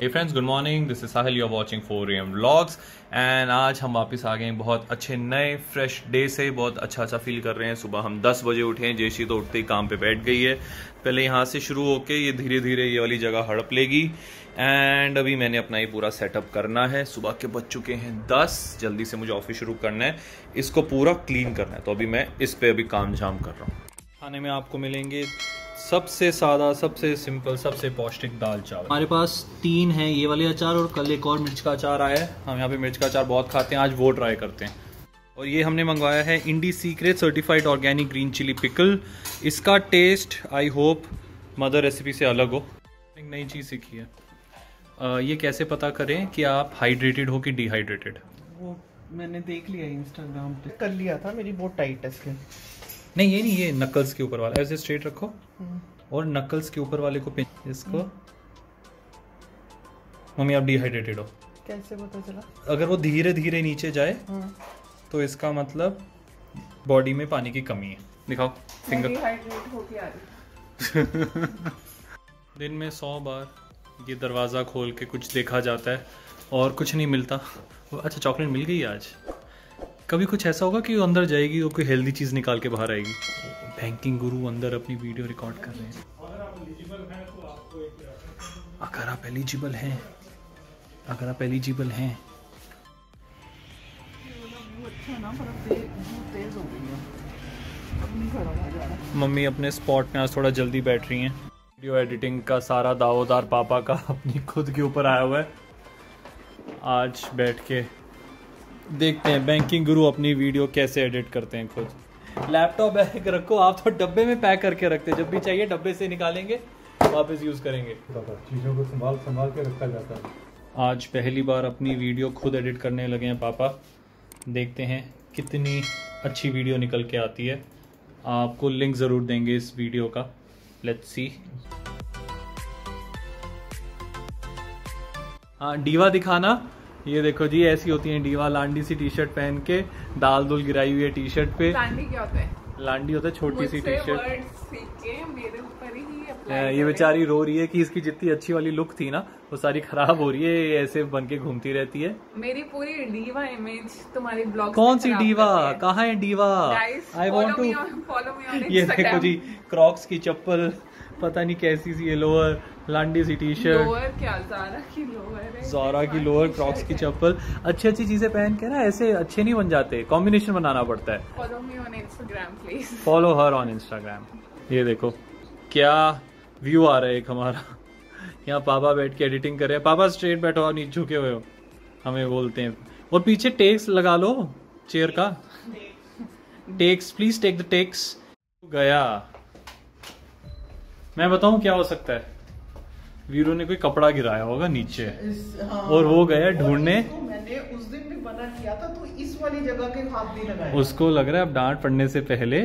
Hey friends, good morning, this is Sahil, you are watching 4 AM vlogs. And आज हम वापस आ गए हैं बहुत अच्छे नए फ्रेश डे से। बहुत अच्छा अच्छा फील कर रहे हैं। सुबह हम 10 बजे उठे हैं। जेशी तो उठते ही काम पे बैठ गई है। पहले यहाँ से शुरू होके ये धीरे धीरे ये वाली जगह हड़प लेगी। एंड अभी मैंने अपना ये पूरा सेटअप करना है। सुबह के बज चुके हैं 10। जल्दी से मुझे ऑफिस शुरू करना है, इसको पूरा क्लीन करना है, तो अभी मैं इस पर अभी काम झाम कर रहा हूँ। खाने में आपको मिलेंगे सबसे सादा, सबसे सिंपल, सबसे पौष्टिक दाल चावल। हमारे पास 3 हैं ये वाले अचार, और कल एक और मिर्च का अचार आया है। हम यहाँ पे मिर्च का अचार बहुत खाते हैं, आज वो ट्राई करते हैं। और ये हमने मंगवाया है इंडी secret certified organic green chilli pickle. इसका taste I hope mother recipe से अलग हो। एक नई चीज़ सीखी है। ये कैसे पता करें कि आप हाइड्रेटेड हो कि डिहाइड्रेटेड? वो मैंने देख लिया इंस्टाग्राम पर, कर लिया था। मेरी बहुत टाइट है स्किन। नहीं ये नहीं, ये नकल्स के ऊपर वाला ऐसे स्ट्रेट रखो और नकल्स के ऊपर वाले को पिंच। इसको मम्मी आप डिहाइड्रेटेड हो कैसे पता चला? अगर वो धीरे धीरे नीचे जाए तो इसका मतलब बॉडी में पानी की कमी है। दिखाओ फिंगर। डिहाइड्रेट हो के आ रही। दिन में 100 बार ये दरवाज़ा खोल के कुछ देखा जाता है और कुछ नहीं मिलता। अच्छा चॉकलेट मिल गई आज। कभी कुछ ऐसा होगा कि वो अंदर जाएगी और कोई हेल्दी चीज़ निकाल के बाहर आएगी। बैंकिंग गुरु अंदर अपनी वीडियो रिकॉर्ड कर रहे हैं। अगर आप एलिजिबल हैं, अगर आप एलिजिबल हैं। मम्मी अपने स्पॉट में आज थोड़ा जल्दी बैठ रही हैं। वीडियो एडिटिंग का सारा दावोदार पापा का अपनी खुद के ऊपर आया हुआ है। आज बैठ के देखते हैं बैंकिंग गुरु अपनी वीडियो कैसे एडिट करते हैं खुद। लैपटॉप बैग रखो, आप तो डब्बे में पैक करके रखते हैं। जब भी चाहिए डब्बे से निकालेंगे, वापस यूज करेंगे। चीजों को संभाल के रखा जाता है। आज पहली बार अपनी वीडियो खुद एडिट करने लगे हैं पापा। देखते हैं कितनी अच्छी वीडियो निकल के आती है। आपको लिंक ज़रूर देंगे इस वीडियो का। Let's see. हाँ डीवा दिखाना। ये देखो जी, ऐसी होती है डीवा। लांडी सी टी शर्ट पहन के, दाल दूल गिराई हुई है टी शर्ट पे। लांडी क्या होता है? लांडी होता है छोटी सी टी शर्ट। ये बेचारी रो रही है कि इसकी जितनी अच्छी वाली लुक थी ना, वो सारी खराब हो रही है। ये ऐसे बन के घूमती रहती है। मेरी पूरी डीवा इमेज तुम्हारे ब्लॉग। कौन सी डीवा? कहाँ है Diva? I want to follow me. ये देखो जी, क्रॉक्स की चप्पल, पता नहीं कैसी सी ये लोअर, लांडी सी टी शर्ट। लोअर क्या, ज़ारा की लोअर है। ज़ारा की लोअर, क्रॉक्स की चप्पल। अच्छी अच्छी चीजें पहन के ना ऐसे अच्छे नहीं बन जाते, कॉम्बिनेशन बनाना पड़ता है। Follow me on Instagram please. Follow her on Instagram. ये देखो क्या व्यू आ रहा है एक हमारा। यहाँ पापा बैठ के एडिटिंग कर रहे हैं। पापा स्ट्रेट बैठो और नीचे झुके हुए हो, हमें बोलते हैं। और पीछे टेक्स लगा लो चेयर का। Takes please, take the takes. गया। मैं बताऊं क्या हो सकता है? वीरू ने कोई कपड़ा गिराया होगा नीचे। हाँ, और वो गया ढूंढने। तो मैंने उस दिन भी मना किया था, तो इस वाली जगह के हाथ नहीं लगाया। उसको लग रहा है अब डांट पड़ने से पहले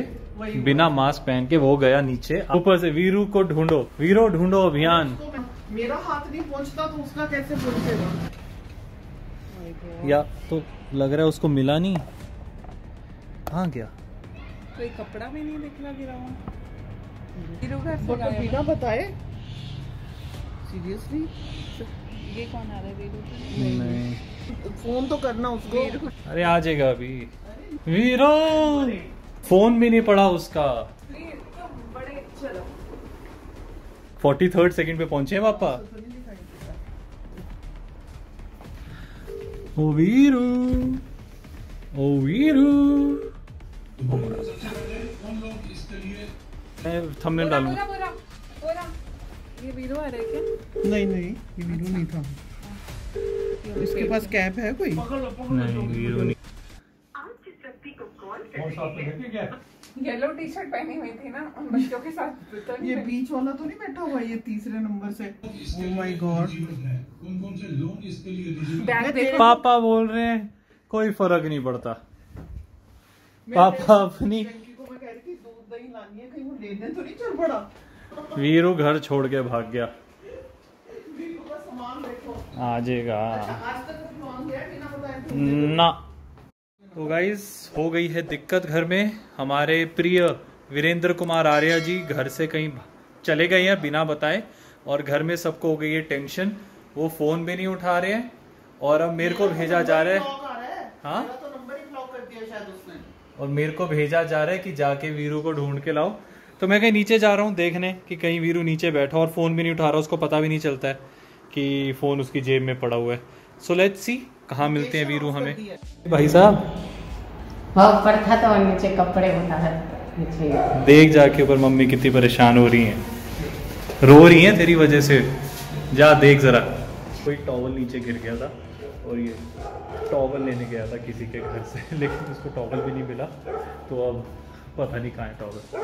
बिना मास्क पहन के वो गया नीचे। ऊपर से वीरू को ढूंढो, वीरू ढूंढो अभियान। तो मेरा हाथ नहीं पहुंचता तो उसका कैसे पहुंचेगा? या तो लग रहा है उसको मिला नहीं। कहाँ गया? कोई कपड़ा भी नहीं निकला गिरा हुआ। बिना बताए सीरियसली? ये कौन आ रहा है? वीरू? नहीं, फोन तो करना उसको। अरे आ जाएगा अभी। वीरू फोन भी नहीं पड़ा उसका। 43rd सेकंड पे पहुंचे पापा। ओ वीरू, ओ वीरू। थंबनेल डालूं। ये वीरू आ रहा है क्या? नहीं नहीं, ये वीरू नहीं था। इसके पास कैप है कोई? नहीं वीरू नहीं। आप जिस व्यक्ति को कॉल कर येलो टी शर्ट पहनी हुई थी ना बच्चों के साथ, तो ये बीच वाला तो नहीं बैठा हुआ? ये तीसरे नंबर से। Oh my God. कौन-कौन से लोग इसके लिए? पापा बोल रहे हैं कोई फर्क नहीं पड़ता। पापा अपनी तो नहीं चल पड़ा। वीरू घर छोड़ के भाग गया। आ जाएगा। अच्छा, ना तो गाइस हो गई है दिक्कत घर में। हमारे प्रिय वीरेंद्र कुमार आर्या जी घर से कहीं चले गए हैं बिना बताए, और घर में सबको हो गई है टेंशन। वो फोन भी नहीं उठा रहे हैं और अब मेरे को भेजा जा रहा है, हाँ तो नंबर ही ब्लॉक कर दिया शायद उसने, और मेरे को भेजा जा रहा है कि जाके वीरू को ढूंढ के लाओ। तो मैं कहीं नीचे जा रहा हूँ देखने कि कहीं वीरू नीचे बैठा, और फोन भी नहीं उठा रहा, उसको पता भी नहीं चलता है कि फोन उसकी जेब में पड़ा हुआ है। सो लेट्स सी कहाँ मिलते हैं वीरू हमें। भाई साहब ऊपर था तो नीचे कपड़े होता है, नीचे देख जाके ऊपर मम्मी कितनी परेशान हो रही हैं, रो रही हैं तेरी वजह से, जा देख जरा। कोई टॉवल नीचे गिर गया था और ये टॉवल लेने गया था किसी के घर से, लेकिन उसको टॉवल भी नहीं मिला, तो अब पता नहीं कहाँ है टॉवल।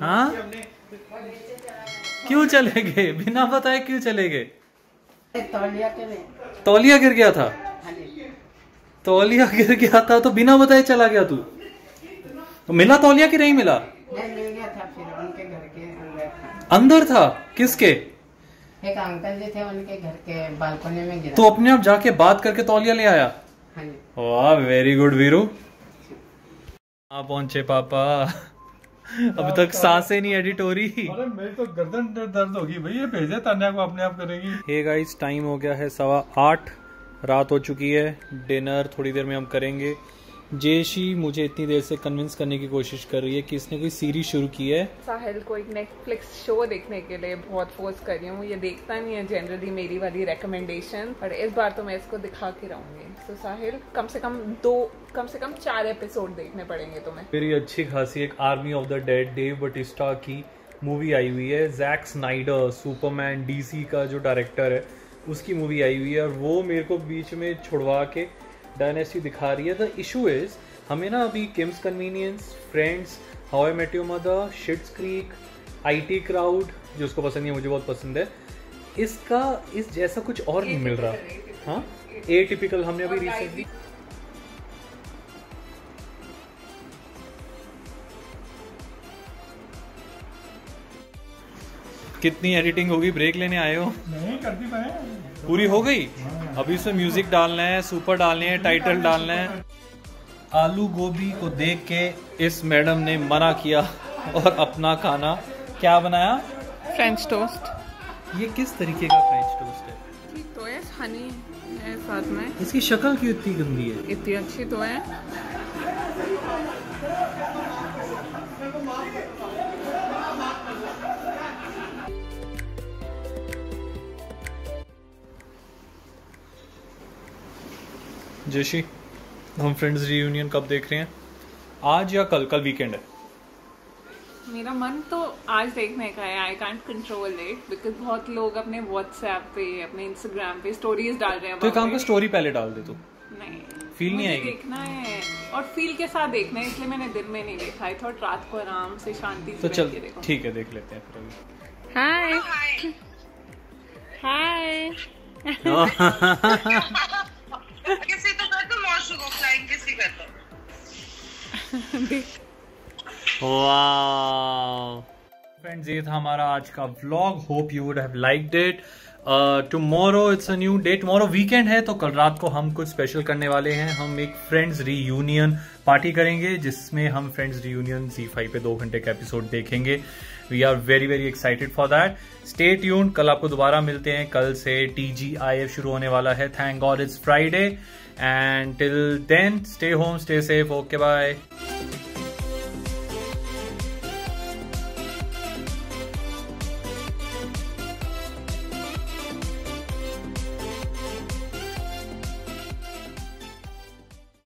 हाँ क्यों चले गए बिना बताए, क्यों चले गए? तौलिया गिर गया था, तौलिया गिर गया था तो बिना बताए चला गया तू। तो मिला तौलिया कि नहीं मिला? मिल गया था, फिर उनके घर के अंदर था। किसके? एक अंकल जी थे, उनके घर के बालकनी में गिरा। तो अपने आप जाके बात करके तौलिया ले आया। वाह वेरी गुड वीरू। आ पहुंचे पापा। अब तक सांसें नहीं एडिट हो रही। अरे मेरी तो गर्दन दर्द होगी भाई, ये भेजे तान्या को अपने आप करेगी। हे गाइस टाइम हो गया है 8:15, रात हो चुकी है। डिनर थोड़ी देर में हम करेंगे। जेशी मुझे इतनी देर से कन्विंस करने की कोशिश कर रही है कि इसने कोई सीरीज शुरू की है। साहिल को एक नेटफ्लिक्स शो देखने के लिए बहुत फोर्स कर रही हूँ, ये देखता नहीं है जनरली मेरी वाली रेकमेंडेशन, पर इस बार तो मैं इसको दिखा के रहूंगी। तो साहिल कम से कम 4 एपिसोड देखने पड़ेंगे तुम्हें। मेरी अच्छी खासी एक army of the dead Dave Bautista की मूवी आई हुई है, जैक स्नाइडर सुपरमैन DC का जो डायरेक्टर है उसकी मूवी आई हुई है, और वो मेरे को बीच में छुड़वा के डायनेस्टी दिखा रही है। द इशू इज़ हमें ना अभी Kim's Convenience, Friends, How I Met Your Mother, Schitt's Creek, IT Crowd जो उसको पसंद है, मुझे बहुत पसंद है, इसका इस जैसा कुछ और नहीं मिल रहा। हाँ एटिपिकल हमने अभी रिसेंटली कितनी एडिटिंग होगी, ब्रेक लेने आए हो? नहीं करती पाए, पूरी हो गई। अभी उसमें म्यूजिक डालना है, सुपर डालने हैं, टाइटल डालना है। आलू गोभी को देख के इस मैडम ने मना किया और अपना खाना क्या बनाया? French toast. ये किस तरीके का फ्रेंच टोस्ट है? ठीक तो है, हनी है साथ में। इसकी शक्ल क्यों इतनी गंदी है? इतनी अच्छी तो है। जेशी हम फ्रेंड्स रियूनियन कब देख रहे हैं, आज या कल? कल वीकेंड है। मेरा मन तो आज देखने का है, I can't control it because बहुत लोग अपने व्हाट्सएप पे, अपने इंस्टाग्राम पे स्टोरीज डाल रहे हैं। तो काम का स्टोरी पहले डाल दे तो नहीं फील नहीं आएगी। देखना है और फील के साथ देखना है, इसलिए मैंने दिन में नहीं देखा। आई थॉट रात को आराम से शांति से चल के देखो। ठीक है देख लेते हैं फिर। हाय हाय किसी तो कर दो मौसम ऑफलाइन, किसी कर दो। वाओ फ्रेंड्स ये था हमारा आज का vlog, hope you would have liked it. Tomorrow it's a new day, tomorrow weekend है तो कल रात को हम कुछ स्पेशल करने वाले हैं। हम एक फ्रेंड्स रीयूनियन पार्टी करेंगे जिसमें हम फ्रेंड्स रीयूनियन Z5 पे 2 घंटे का एपिसोड देखेंगे। We are very very excited for that, stay tuned. कल आपको दोबारा मिलते हैं, कल से TGIF शुरू होने वाला है, thank God it's Friday. And till then, stay home, stay safe. Okay, bye.